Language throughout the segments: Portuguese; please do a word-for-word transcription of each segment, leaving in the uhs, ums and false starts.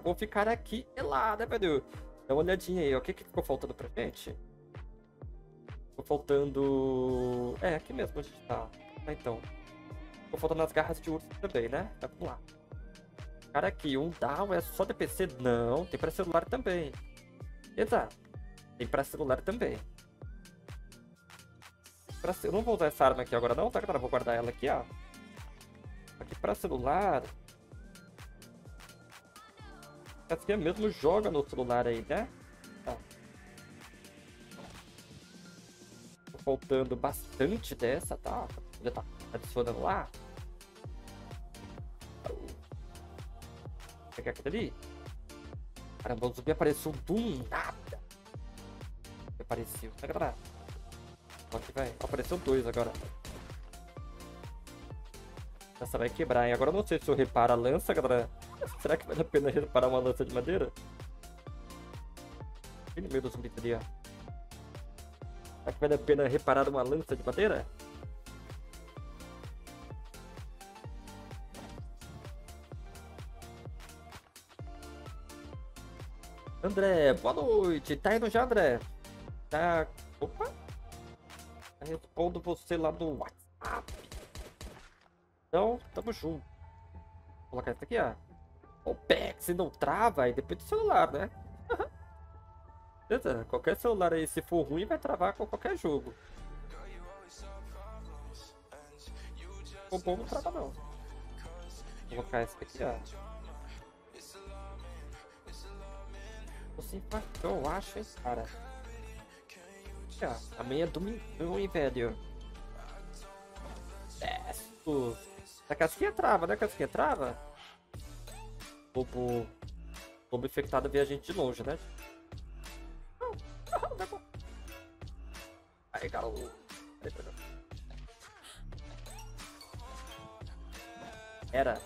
vou ficar aqui pelada, velho. Dá uma olhadinha aí, ó. O que que ficou faltando pra gente? Ficou faltando... É, aqui mesmo a gente tá. Ah, então. Ficou faltando as garras de urso também, né? Tá, vamos lá. Cara, aqui, um down é só de P C? Não, tem pra celular também. Exato. Tem pra celular também. Pra... Eu não vou usar essa arma aqui agora não, tá, galera? Vou guardar ela aqui, ó. Aqui pra celular... Essa mesmo joga no celular aí, né? Tá. Tô faltando bastante dessa, tá? Já tá adicionando lá. Vou pegar aqui dali. Caramba, o zumbi apareceu do nada. Apareceu, tá, galera? Aqui vai. Apareceu dois agora. Essa vai quebrar, hein? Agora eu não sei se eu reparo a lança, galera. Será que vale a pena reparar uma lança de madeira? Aqui no meio do zumbi ali, ó. Será que vale a pena reparar uma lança de madeira? André, boa noite! Tá indo já, André? Tá... Opa! Tá respondo você lá no WhatsApp. Então, tamo junto. Vou colocar isso aqui, ó. O P E X não trava, aí depende do celular, né? Beleza, qualquer celular aí, se for ruim, vai travar com qualquer jogo. O bom não trava, não. Vou colocar esse aqui, ó. O simpatão, eu acho, hein, cara. Aqui, ó. Amanhã é domingão, hein, velho. Testo. A casquinha trava, né? A casquinha trava? Lobo... Lobo infectado vê a gente de longe, né? Não, não, não é bom. Aí, garoto. Aí, garoto. Era.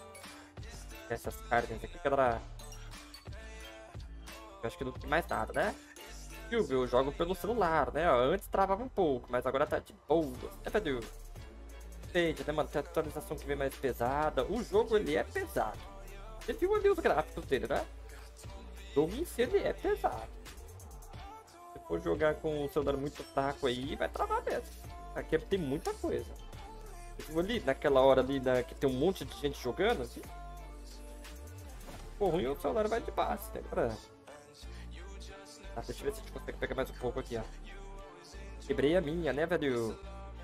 Essas cartas aqui, galera. Eu acho que não tem mais nada, né? Eu, eu jogo pelo celular, né? Antes travava um pouco, mas agora tá de boa. É, velho. Entende, né, mano? Tem a atualização que vem mais pesada. O jogo, ele é pesado. Você viu ali os gráficos dele, né? O jogo em si é pesado. Se for jogar com o celular muito fraco aí, vai travar mesmo. Aqui tem muita coisa. Você viu ali, naquela hora ali, na... que tem um monte de gente jogando, assim. Pô, ruim o celular vai de base, né, cara? Ah, deixa eu ver se a gente consegue pegar mais um pouco aqui, ó. Quebrei a minha, né, velho?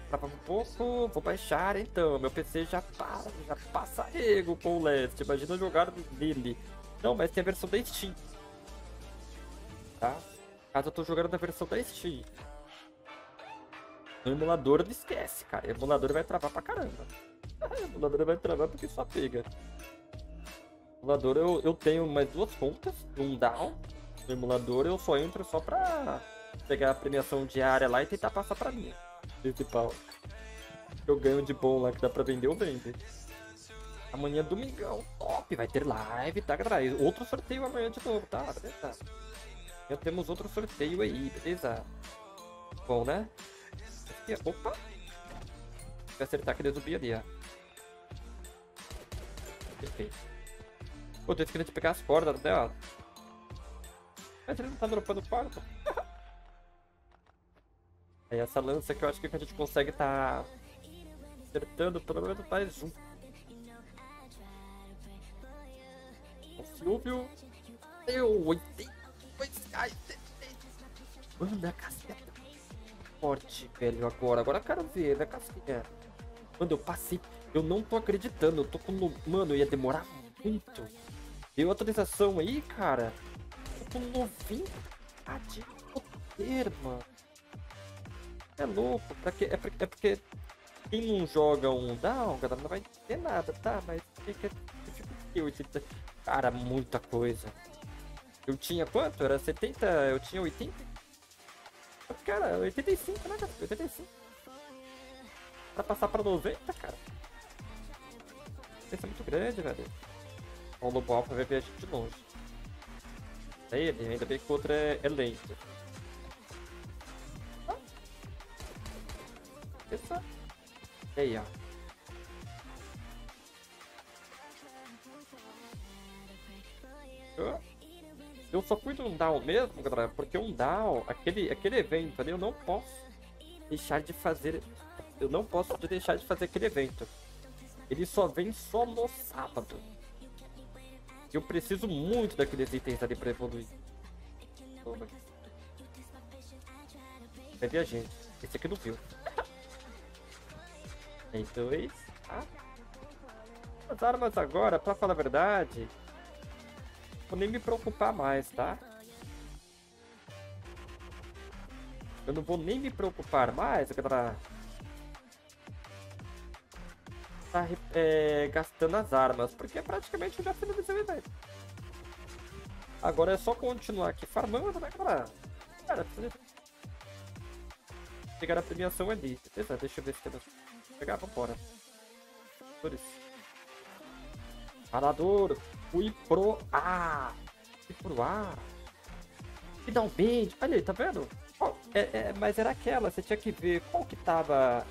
Trava um pouco, vou baixar então. Meu P C já para, já passa rego com o Last. Imagina jogar nele. Não, mas tem a versão da Steam. Tá? Caso eu tô jogando na versão da Steam. No emulador não esquece, cara. O emulador vai travar pra caramba. O emulador vai travar porque só pega. O emulador eu, eu tenho mais duas contas. Um down. No emulador eu só entro só pra pegar a premiação diária lá e tentar passar pra mim. Principal. Eu ganho de bom lá que dá pra vender, eu vendo. Amanhã domingão, top, vai ter live, tá, galera? E outro sorteio amanhã de novo, tá? Beleza. Já temos outro sorteio aí, beleza? Bom, né? Aqui, opa! Vou acertar aquele zumbi ali, ó. Perfeito. Pô, tô esquecendo de pegar as cordas, né, ó. Mas ele não tá dropando corda. Aí essa lança que eu acho que a gente consegue tá acertando pelo menos mais um. O Silvio deu oitenta e dois reais. Mano, a casquinha tá forte, velho, agora. Agora eu quero ver, né, casquinha. Mano, eu passei. Eu não tô acreditando. Eu tô com... Mano, ia demorar muito. Deu atualização aí, cara. Eu tô com noventa. Ah, de poder, mano. É louco, pra que, é, porque, é porque quem não joga um down, galera, não vai ter nada, tá? Mas fica. Cara, muita coisa. Eu tinha quanto? Era setenta? Eu tinha oitenta? Cara, oitenta e cinco, né, cara? oitenta e cinco. Pra passar pra noventa, cara. Isso é muito grande, velho. O Lobo Alpha vai ver a gente de longe. É ele, ainda bem que o outro é, é lento. Essa. E aí, ó. Oh. eu só cuido um down mesmo, galera, porque um down, aquele, aquele evento ali, eu não posso deixar de fazer, eu não posso deixar de fazer aquele evento. Ele só vem só no sábado. Eu preciso muito daqueles itens ali pra evoluir. Vai ver a gente. Esse aqui não viu. Tem dois. Ah. As armas agora, pra falar a verdade, vou nem me preocupar mais, tá? Eu não vou nem me preocupar mais, galera. Tá é, gastando as armas, porque praticamente eu já finalizei o evento. Agora é só continuar aqui farmando, né, galera? Cara, precisa pegar a premiação ali. Beleza, deixa eu ver se tem. Pegar, vambora. Por isso. Parador, fui pro A. Fui pro A. Finalmente. Olha aí, tá vendo? Oh, é, é, mas era aquela, você tinha que ver qual que tava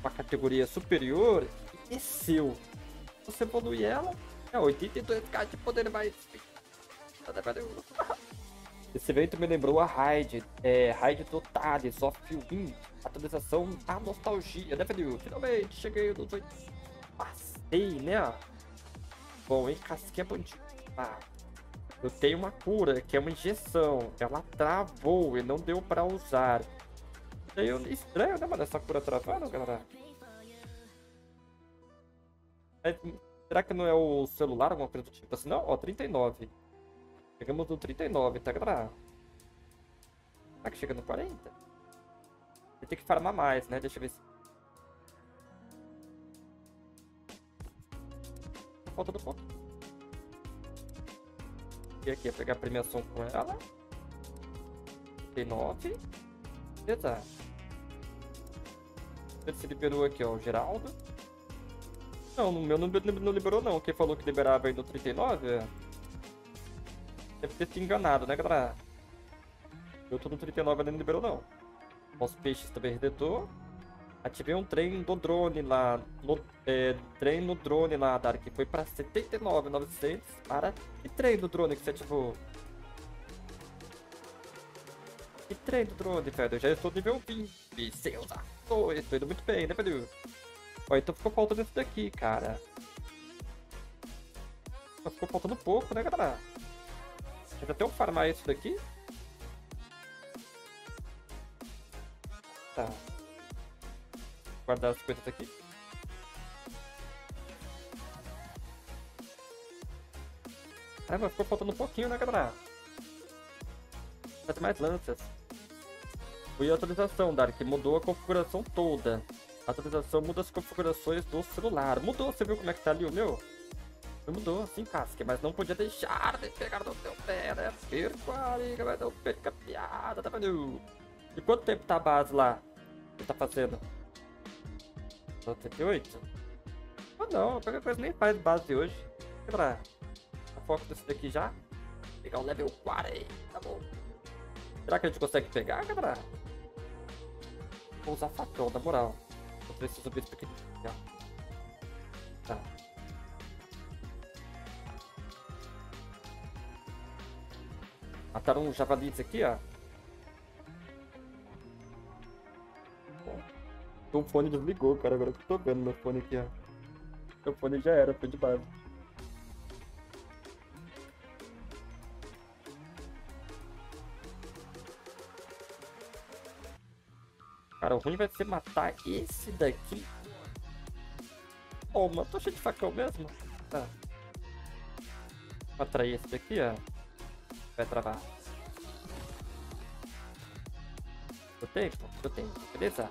uma categoria superior e desceu. Você evolui ela. É oitenta e dois mil de poder mais. Esse evento me lembrou a raid. É, raid do Thales, of Win. Atualização da nostalgia, né, velho? Finalmente, cheguei nos oito. Passei, né? Bom, hein? Casquinha bandida. Ah, eu tenho uma cura, que é uma injeção. Ela travou e não deu pra usar. Eu... Estranho, né, mano? Essa cura travando, galera? Mas, será que não é o celular, alguma coisa do tipo assim? Não, ó, trinta e nove. Chegamos no trinta e nove, tá, galera? Será que chega no quarenta? Eu tenho que farmar mais, né? Deixa eu ver se... Falta do ponto. E aqui, pegar a premiação com ela. Tem nove. Beleza. Ele se liberou aqui, ó, o Geraldo. Não, o meu não, não liberou não. Quem falou que liberava aí no trinta e nove? Deve ter se enganado, né, galera? Eu tô no trinta e nove, ele não liberou não. Os peixes também redetou. Ativei um trem do drone lá, no, é, trem no drone lá, Dark, foi pra setenta e nove mil e novecentos, para... Que trem do drone que você ativou? Que trem do drone, velho? Eu já estou nível vinte, seus atores, estou indo muito bem, né, velho? Ó, então ficou faltando isso daqui, cara. Só ficou faltando pouco, né, galera? Deixa eu até eu farmar isso daqui. Tá. Guardar as coisas aqui. Ah, mas ficou faltando um pouquinho, né, galera? Faz mais lanças. Foi a atualização, Dark. Mudou a configuração toda. A atualização muda as configurações do celular. Mudou, você viu como é que tá ali o meu? Mudou, assim, casque, mas não podia deixar de pegar no seu pé, né? Perco a liga, mas não perca a piada, tá vendo? E quanto tempo tá a base lá? O que tá fazendo? setenta e oito? Ou não, qualquer coisa nem faz base hoje. Pra a foco desse daqui já. Pegar o level quarenta, tá bom. Será que a gente consegue pegar, galera? Vou usar facão, na moral. Eu preciso ver isso aqui. Tá. Mataram um javalis aqui, ó. O fone desligou, cara, agora que eu tô vendo meu fone aqui, ó. Meu fone já era, foi de base. Cara, o ruim vai ser matar esse daqui. Oh, mas tô cheio de facão mesmo. Tá. Vou atrair esse daqui, ó. Vai travar. Eu tenho, eu tenho, beleza?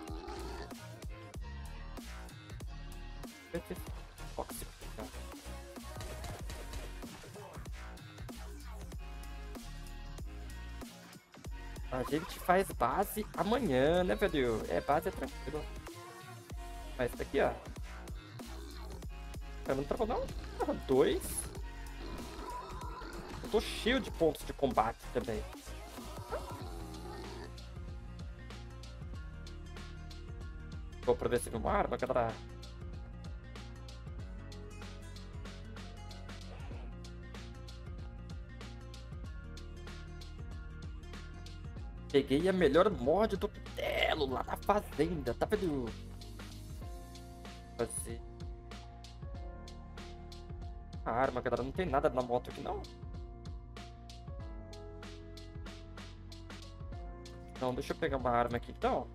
A gente faz base amanhã, né, velho? É, base é tranquilo. Mas isso aqui, ó. Eu não travou, não. Ah, dois. Eu tô cheio de pontos de combate também. Vou pra ver se não arma, galera. Peguei a melhor mod do Pitelo lá na fazenda. Tá vendo? Fazer. A arma, galera. Não tem nada na moto aqui, não. Não, deixa eu pegar uma arma aqui, então.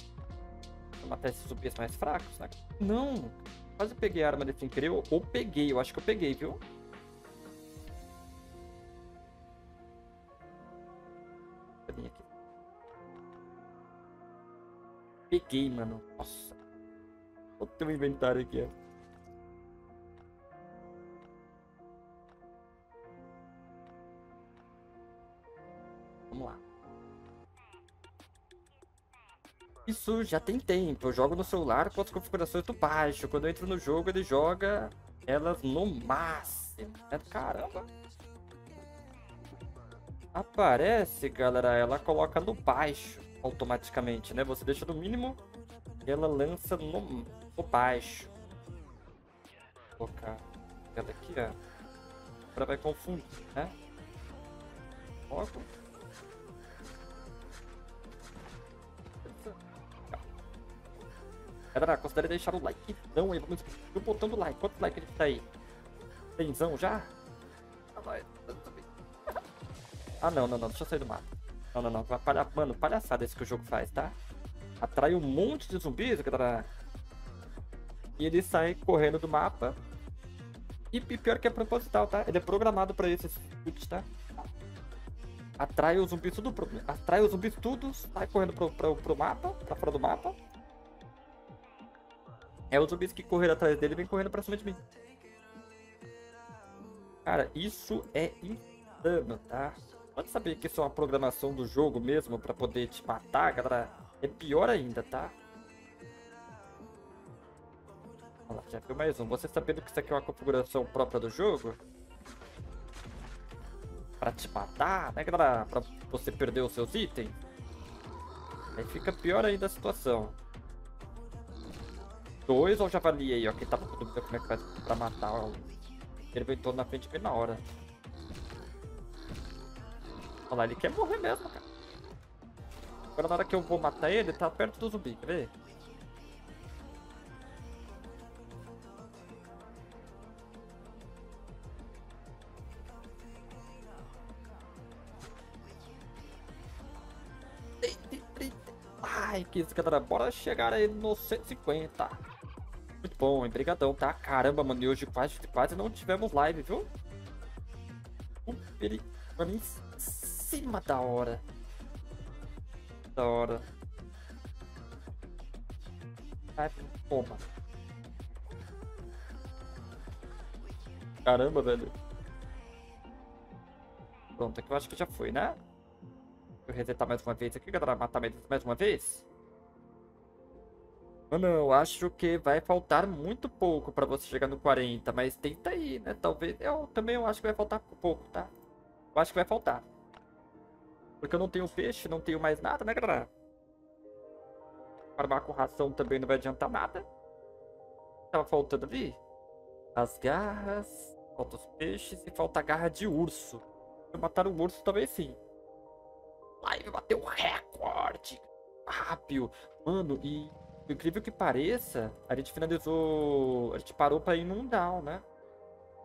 Pra matar esses zumbis mais fracos, né? Não! Quase peguei a arma desse sem querer. Ou peguei. Eu acho que eu peguei, viu? Peguei, mano. Nossa. Olha o teu inventário aqui, ó. Vamos lá. Isso já tem tempo. Eu jogo no celular com as configurações do baixo. Quando eu entro no jogo, ele joga elas no máximo. Caramba. Aparece, galera. Ela coloca no baixo. Automaticamente, né? Você deixa no mínimo e ela lança no, no baixo. Vou colocar ela aqui, ó. Agora vai confundir, né? Logo. Galera, considere deixar o like então aí. Vamos ver o botão do like. Quanto like ele tá aí? Tenzão já? Ah, não, não, não. Deixa eu sair do mato. Não, não, não. Vai palha... Mano, palhaçada esse que o jogo faz, tá? Atrai um monte de zumbis, galera. E ele sai correndo do mapa. E pior que é proposital, tá? Ele é programado pra esse chute, tá? Atrai os zumbis tudo pro... Atrai os zumbis tudo, sai correndo pro, pro, pro mapa, pra fora do mapa. É os zumbis que correram atrás dele e vem correndo pra cima de mim. Cara, isso é insano, tá? Pode saber que isso é uma programação do jogo mesmo, pra poder te matar, galera. É pior ainda, tá? Olha lá, já viu mais um. Você sabendo que isso aqui é uma configuração própria do jogo? Pra te matar, né, galera? Pra você perder os seus itens. Aí fica pior ainda a situação. Dois ou javali aí, ó. Quem tava com dúvida como é que faz pra matar, ó. Ele inventou na frente bem na hora. Olha lá, ele quer morrer mesmo, cara. Agora na hora que eu vou matar ele, tá perto do zumbi, quer ver? Ai, que isso, galera. Bora chegar aí no cento e cinquenta. Muito bom, hein? Brigadão, tá? Caramba, mano, e hoje quase, quase não tivemos live, viu? Ele... Mano, cima da hora. Da hora. Ai, toma. Caramba, velho. Pronto, aqui eu acho que já foi, né? Vou resetar mais uma vez aqui, galera. Matar mais uma vez. Mano, eu acho que vai faltar muito pouco pra você chegar no quarenta. Mas tenta aí, né? Talvez... Eu também eu acho que vai faltar pouco, tá? Eu acho que vai faltar. Porque eu não tenho peixe, não tenho mais nada, né, galera? Farmar com ração também não vai adiantar nada. O que tava faltando ali? As garras, falta os peixes e falta a garra de urso. Se eu matar um urso, também sim. Live bateu recorde! Rápido! Mano, e por incrível que pareça, a gente finalizou... A gente parou pra ir num down, né?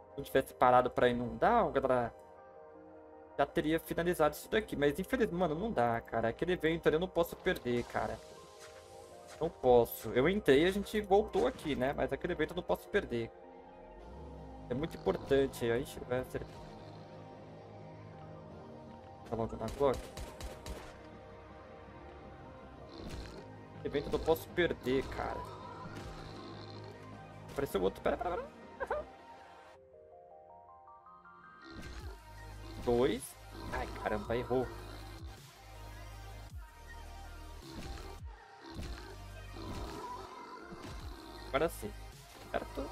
Se não tivesse parado pra ir num down, galera... Já teria finalizado isso daqui. Mas infelizmente, mano, não dá, cara. Aquele evento ali eu não posso perder, cara. Não posso. Eu entrei e a gente voltou aqui, né? Mas aquele evento eu não posso perder. É muito importante. Aí vai ser... Tá logo na clock. Aquele evento eu não posso perder, cara. Apareceu outro. Pera, pera, pera. Dois. Ai, caramba, errou. Agora sim. Certo?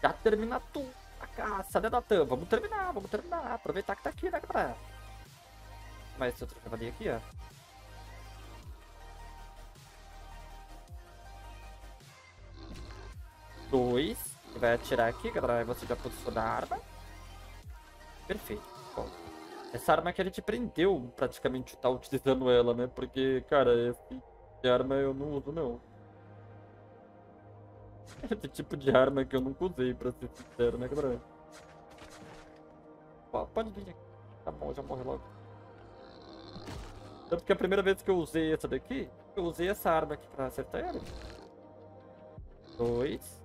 Já termina tudo. A caça, né, Natan? Vamos terminar, vamos terminar. Aproveitar que tá aqui, né, galera? Mas esse outro cavalinho aqui, ó. Dois. Vai atirar aqui, galera. Você já posiciona a arma. Perfeito. Bom, Essa arma que a gente prendeu, praticamente, tá utilizando ela, né? Porque, cara, esse tipo de arma eu não uso, não. Esse tipo de arma que eu nunca usei, pra ser sincero, né, galera? Pode vir aqui. Tá bom, já morre logo. Tanto que a primeira vez que eu usei essa daqui, eu usei essa arma aqui pra acertar ela. Dois.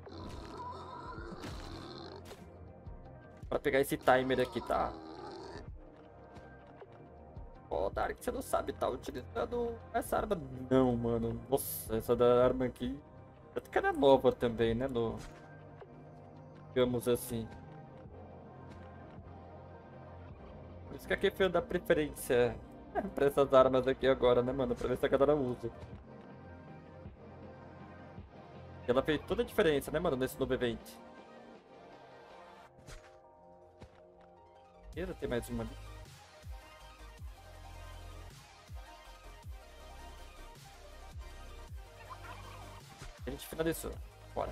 Pra pegar esse timer aqui, tá? Ó, Dark, você não sabe, tá utilizando essa arma. Não, mano. Nossa, essa da arma aqui. Tanto que ela é nova também, né? No... digamos assim. Por isso que aqui foi dar preferência pra essas armas aqui agora, né, mano? Pra ver se a galera usa. Ela fez toda a diferença, né, mano? Nesse novo evento. Beleza, tem mais uma ali. A gente finalizou. Bora.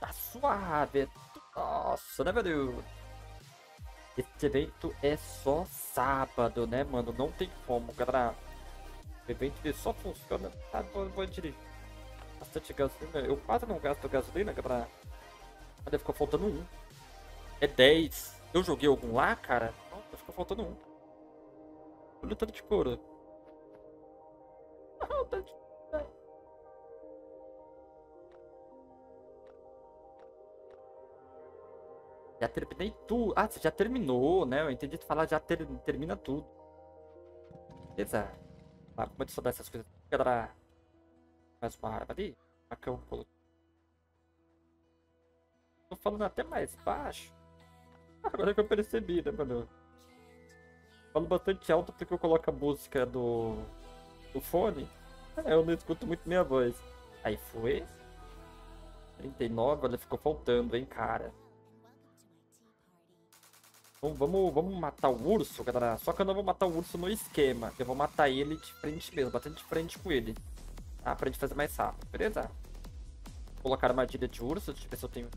Tá suave. Nossa, né, velho? Esse evento é só sábado, né, mano? Não tem como, galera. O evento ele só funciona. Tá, vou, vou dirigir. Bastante gasolina. Eu quase não gasto gasolina, galera. Olha, ficou faltando um. É dez. Eu joguei algum lá, cara? Nossa, ficou faltando um. Olha o tanto de couro. Olha o tanto de couro. Já terminei tudo. Ah, você já terminou, né? Eu entendi te falar já ter... termina tudo. Beleza. Ah, como é que só dá essas coisas? Galera. Mais uma arma ali. Macão. Tô falando até mais baixo. Agora que eu percebi, né, mano? Falo bastante alto porque eu coloco a música do, do fone. É, eu não escuto muito minha voz. Aí foi. trinta e nove, olha, ficou faltando, hein, cara. Então vamos, vamos matar o urso, galera. Só que eu não vou matar o urso no esquema. Eu vou matar ele de frente mesmo, batendo de frente com ele. Tá? Pra gente fazer mais rápido, beleza? Vou colocar armadilha de urso, deixa eu ver se eu tenho...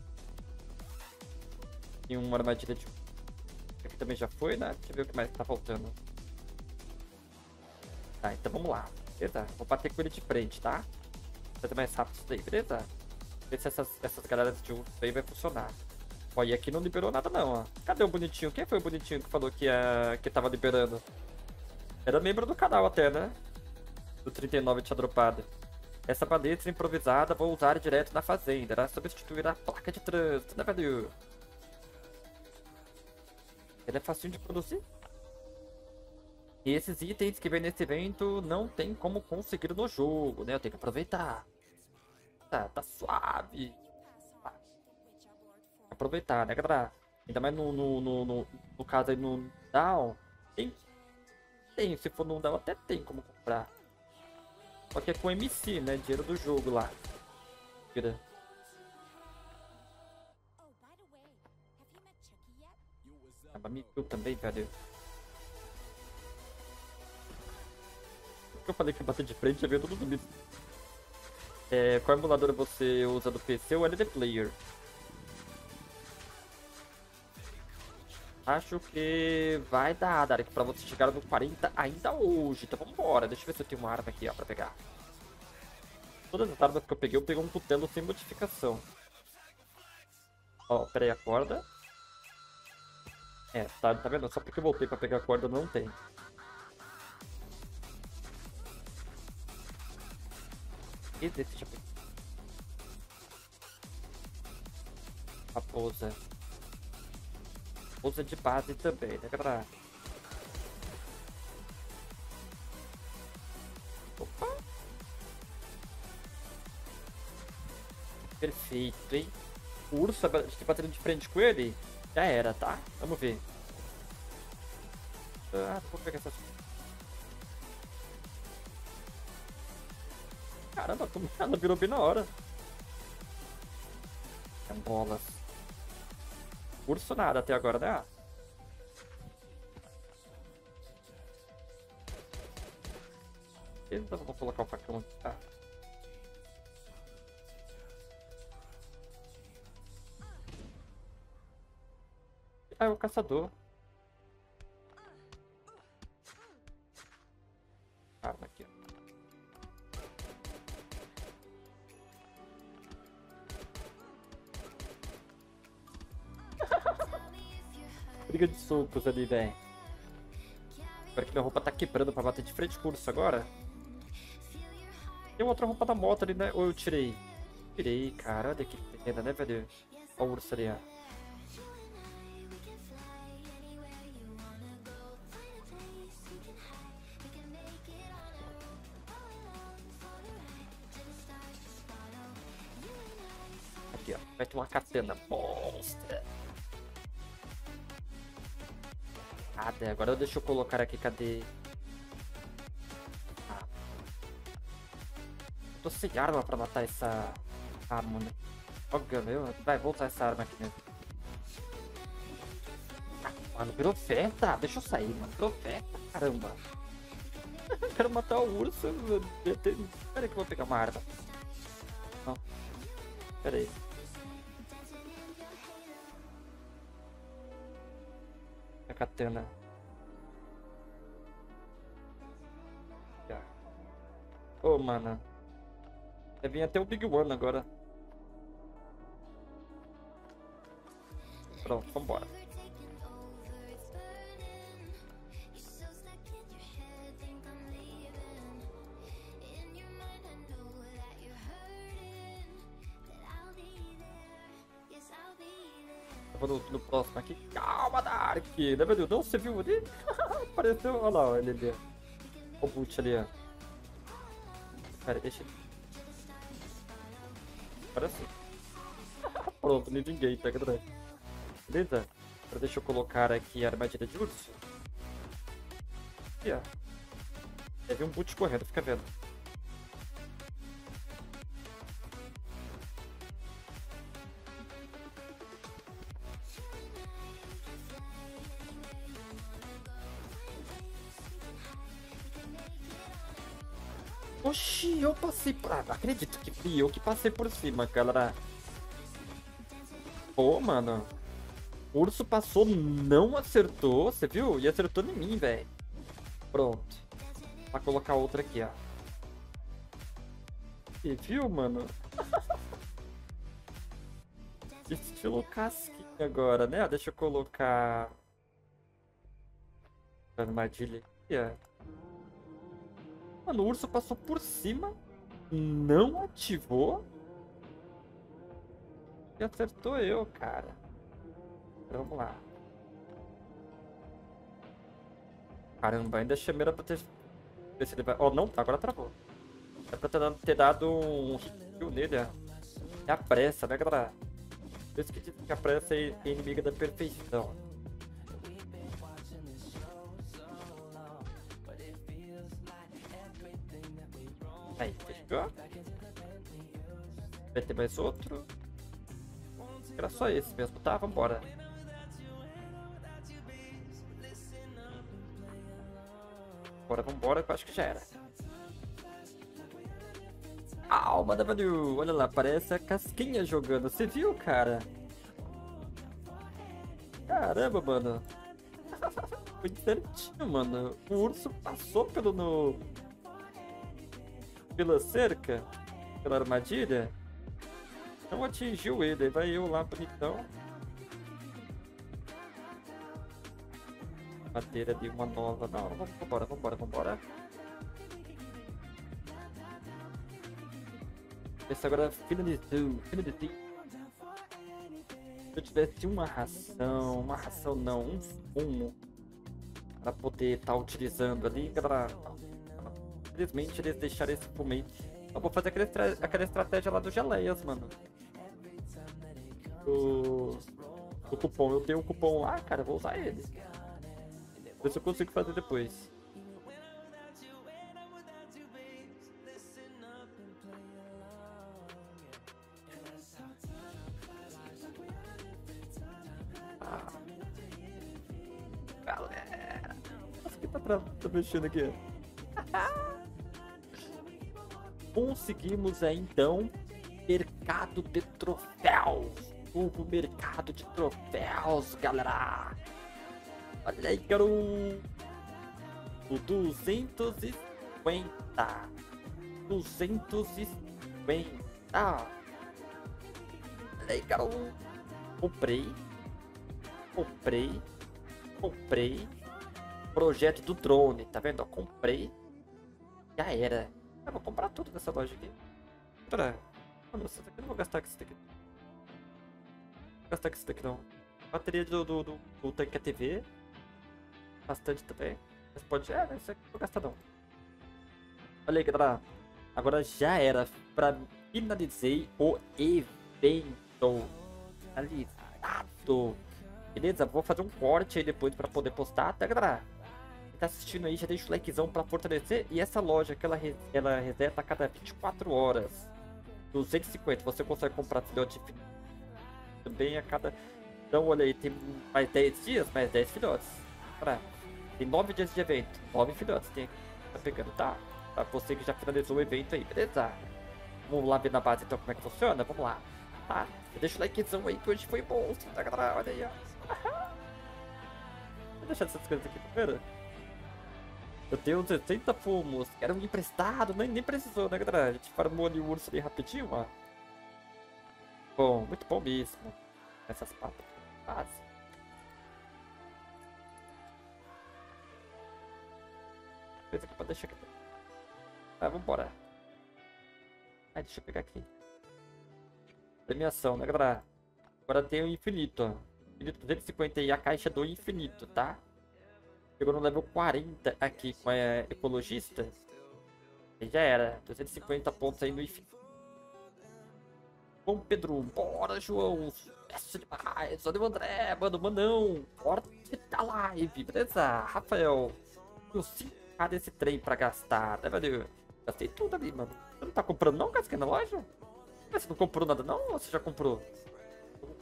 Tem uma armadilha de urso. Aqui também já foi, né? Deixa eu ver o que mais tá faltando. Tá, então vamos lá. Beleza? Vou bater com ele de frente, tá? Vou fazer mais rápido isso daí, beleza? Ver se essas, essas galeras de urso aí vai funcionar. Ó, e aqui não liberou nada não, ó. Cadê o bonitinho? Quem foi o bonitinho que falou que, uh, que tava liberando? Era membro do canal até, né? Do trinta e nove tinha dropado. Essa palestra improvisada vou usar direto na fazenda. Irá substituir a placa de trânsito, né, velho? Ele é facinho de produzir. E esses itens que vem nesse evento não tem como conseguir no jogo, né? Eu tenho que aproveitar. Tá, tá suave. Tá. Aproveitar, né, galera? Ainda mais no, no, no, no, no caso aí no down. Tem, tem, se for no down até tem como comprar. Só que é com M C, né? Dinheiro do jogo lá. Tira. Ah, me viu também, velho. Eu falei que bater de frente já veio tudo bonito. É, qual emulador você usa do P C ou L D Player? Acho que vai dar, Dark, pra você chegar no quarenta ainda hoje. Então vambora, deixa eu ver se eu tenho uma arma aqui, ó, pra pegar. Todas as armas que eu peguei, eu peguei um cutelo sem modificação. Ó, pera aí, a corda. É, tá, tá vendo? Só porque eu voltei pra pegar a corda não tem. E desse tipo. A pousa. Pousa de base também, né, galera? Opa! Perfeito, hein? O urso, a gente batendo de frente com ele? Já era, tá? Vamos ver. Ah, vou pegar essas... Caramba, como ela virou bem na hora. É bolas. Urso nada até agora, né? Beleza, vou colocar o facão aqui, tá? Ah, é o caçador. Ah, aqui. Briga de socos ali, velho. Espero que minha roupa tá quebrando pra bater de frente com isso agora. Tem outra roupa da moto ali, né? Ou eu tirei? Tirei, cara. Olha que pena, né, velho? Olha o urso ali, ó. Aqui, ó. Mete uma catena. Mostra. Ah, agora deixa eu colocar aqui. Cadê? Tô sem arma pra matar essa arma, né? Olha, meu, vai voltar essa arma aqui mesmo. Ah, mano, virou oferta. Deixa eu sair, mano. Virou oferta, caramba. Quero matar o urso, mano. Pera aí que eu vou pegar uma arma. Não. Pera aí. A katana. Ô, oh, mano. Deve vir até o Big One agora. Pronto, vambora. Eu vou no, no próximo aqui. Calma, Dark! Não, meu Deus, não, você viu ali? Apareceu, olha lá, olha ali. O boot ali, ó. Pera, deixa ele. Parece. Pronto, ninguém pega drag. Beleza? Agora deixa eu colocar aqui a armadilha de urso. E ó. Deve um boot correndo, fica vendo. Oxi, eu passei por... Ah, não acredito que fui eu que passei por cima, galera. Pô, mano. O urso passou, não acertou. Você viu? E acertou em mim, velho. Pronto. Vai colocar outra aqui, ó. Você viu, mano? Estilo casquinha agora, né? Deixa eu colocar... a armadilha aqui, ó. Mano, o urso passou por cima, não ativou e acertou eu, cara. Então, vamos lá. Caramba, ainda chamei pra ter... Ver se ele vai... Oh, não, tá, agora travou. É pra ter, ter dado um kill nele, ó. É a pressa, né, galera? Eu esqueci que a pressa é inimiga da perfeição. Aí, fechou. Vai ter mais outro. Era só esse mesmo, tá? Vambora. Bora, vambora, eu acho que já era. Calma, W! Olha lá, parece a casquinha jogando. Você viu, cara? Caramba, mano. Foi certinho, mano. O urso passou pelo... No... pela cerca, pela armadilha, não atingiu ele. Aí vai eu lá, bonitão. Bateira de uma nova. Não, vambora, vambora, vambora. Esse agora é finalizou, finalizou. Se eu tivesse uma ração, uma ração não, um fumo, para poder estar tá utilizando ali, galera. Infelizmente eles deixaram esse fumo. Eu vou fazer aquela, estra aquela estratégia lá do Geleias, mano. O... o cupom, eu tenho o cupom lá, cara, eu vou usar ele. Ver se eu consigo fazer depois. Ah. Galera, nossa, que tá, tá mexendo aqui. Conseguimos aí, então, mercado de troféus. novo mercado de troféus, galera. Olha aí, garoto. O duzentos e cinquenta. duzentos e cinquenta. Olha aí, garoto. Comprei. Comprei. Comprei. Projeto do drone. Tá vendo? Ó, comprei. Já era. Eu vou comprar tudo nessa loja aqui. Pera. Mano, isso daqui eu não vou gastar com isso daqui. Não vou gastar com isso daqui não. Bateria do, do, do, do tanque é T V. Bastante também. Mas pode. É, isso aqui eu não vou gastar não. Olha aí, galera. Agora já era. Pra... Finalizei o evento. Finalizado. Beleza? Vou fazer um corte aí depois pra poder postar, tá, galera? Quem tá assistindo aí, já deixa o likezão pra fortalecer. E essa loja que ela, re ela reseta a cada vinte e quatro horas. duzentos e cinquenta. Você consegue comprar filhote também a cada... Então, olha aí, tem mais dez dias, mais dez filhotes. Pra... Tem nove dias de evento. nove filhotes tem aqui. Tá pegando, tá? Pra você que já finalizou o evento aí, beleza? Vamos lá ver na base então como é que funciona? Vamos lá. Tá? Deixa o likezão aí que hoje foi bom, tá, galera? Olha aí, ó. Vou deixar essas coisas aqui primeiro. Eu tenho sessenta fumos. Era um emprestado, nem, nem precisou, né, galera? A gente farmou ali o urso ali rapidinho, ó. Bom, muito bom mesmo. Essas patas. Quase. Coisa aqui pra deixar aqui. Tá, vambora. Ai, deixa eu pegar aqui. Premiação, né, galera? Agora tem o infinito, ó. Infinito duzentos e cinquenta e a caixa do infinito, tá? Chegou no level quarenta aqui com a ecologista. E já era. duzentos e cinquenta pontos aí no infinito. Bom, Pedro. Bora, João. Sucesso demais. Olha o André, mano. Manão. Corte da live. Beleza? Rafael. Eu cinco K desse trem pra gastar, né, valeu? Gastei tudo ali, mano. Você não tá comprando não, cara, aqui na loja? Mas você não comprou nada não? Ou você já comprou?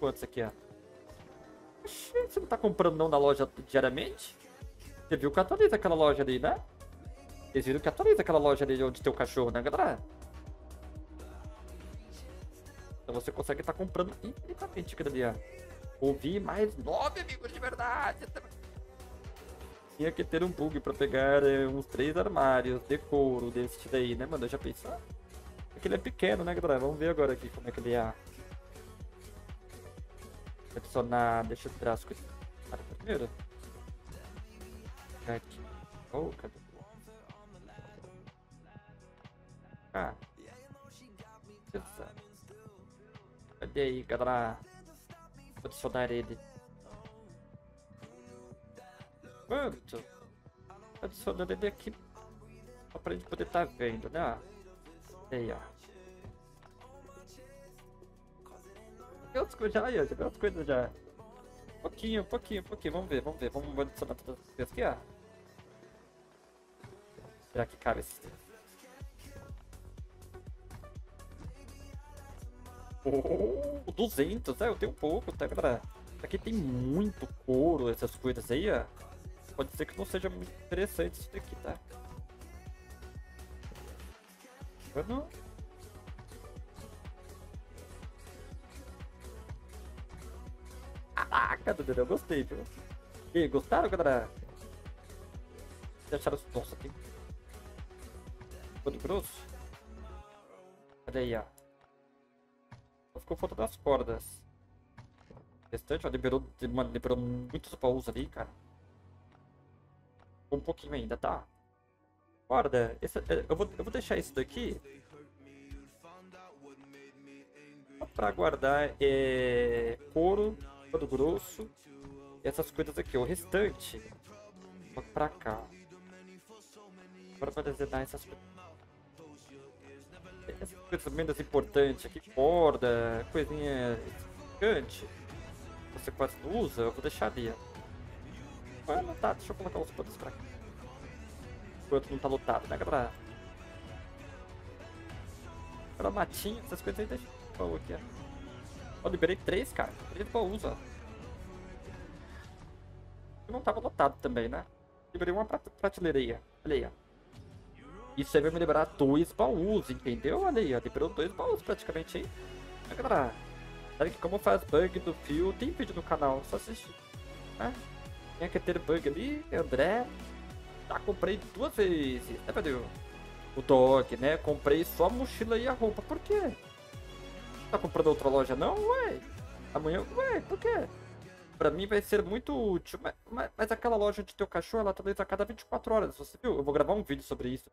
Quantos aqui, ó? Você não tá comprando não na loja diariamente? Você viu que atualiza aquela loja ali, né? Vocês viram que atualiza aquela loja ali onde tem o cachorro, né, galera? Então você consegue estar tá comprando infinitamente aquilo ali, ó. Ouvi mais nove amigos de verdade. Tinha que ter um bug pra pegar é, uns três armários de couro desse daí, né, mano? Eu já pensei... Ele é pequeno, né, galera? Vamos ver agora aqui como é que ele é. Adicionar... Deixa eu tirar as coisas primeiro. Aqui. Oh, cadê? Ah. Cadê aí, galera? Vou adicionar ele. Quanto? Adicionando ele aqui. Só pra gente poder tá vendo, né? Aí, ó. Tem outras coisas já, aí, ó. Já tem outras coisas já. Pouquinho, pouquinho, pouquinho. Vamos ver, vamos ver. Vamos adicionar todas as coisas aqui, ó. Será que cabe esses três? Oh, duzentos, é, eu tenho pouco, tá, galera? Aqui tem muito couro, essas coisas aí, ó. Pode ser que não seja muito interessante isso daqui, tá? Caraca, eu gostei, viu? E aí, gostaram, galera? Vocês acharam... Nossa, tem... Ficou de grosso? Olha aí, ó. Só ficou falta das cordas. O restante, ó, liberou... Mano, liberou muitos baús ali, cara. Ficou um pouquinho ainda, tá? Corda, esse, eu, vou, eu vou deixar isso daqui para guardar é, couro, couro grosso e essas coisas aqui. O restante, para cá. Agora para desenhar essas coisas. Essas coisas menos importantes aqui, corda, coisinha gigante. Você quase não usa, eu vou deixar ali. Ah, não tá, deixa eu colocar os pontos para cá. Enquanto não tá lotado, né, galera? Era matinho, essas coisas aí deixa o baú aqui, ó. Ó, liberei três, cara. Três baús, ó. Eu não tava lotado também, né? Liberei uma prateleira aí, ó. Olha aí, ó. Isso aí vai me liberar dois baús, entendeu? Olha aí, ó. Liberou dois baús praticamente aí. Né, galera? Sabe que como faz bug do fio, tem vídeo no canal, só assistir. Ah, tinha que ter bug ali, André. Já comprei duas vezes, né, Pedro? O dog, né? Comprei só a mochila e a roupa, por quê? Não tá comprando outra loja não? Ué, amanhã, ué, por quê? Pra mim vai ser muito útil, mas, mas, mas aquela loja de teu cachorro, ela tá dentro a cada vinte e quatro horas, você viu? Eu vou gravar um vídeo sobre isso.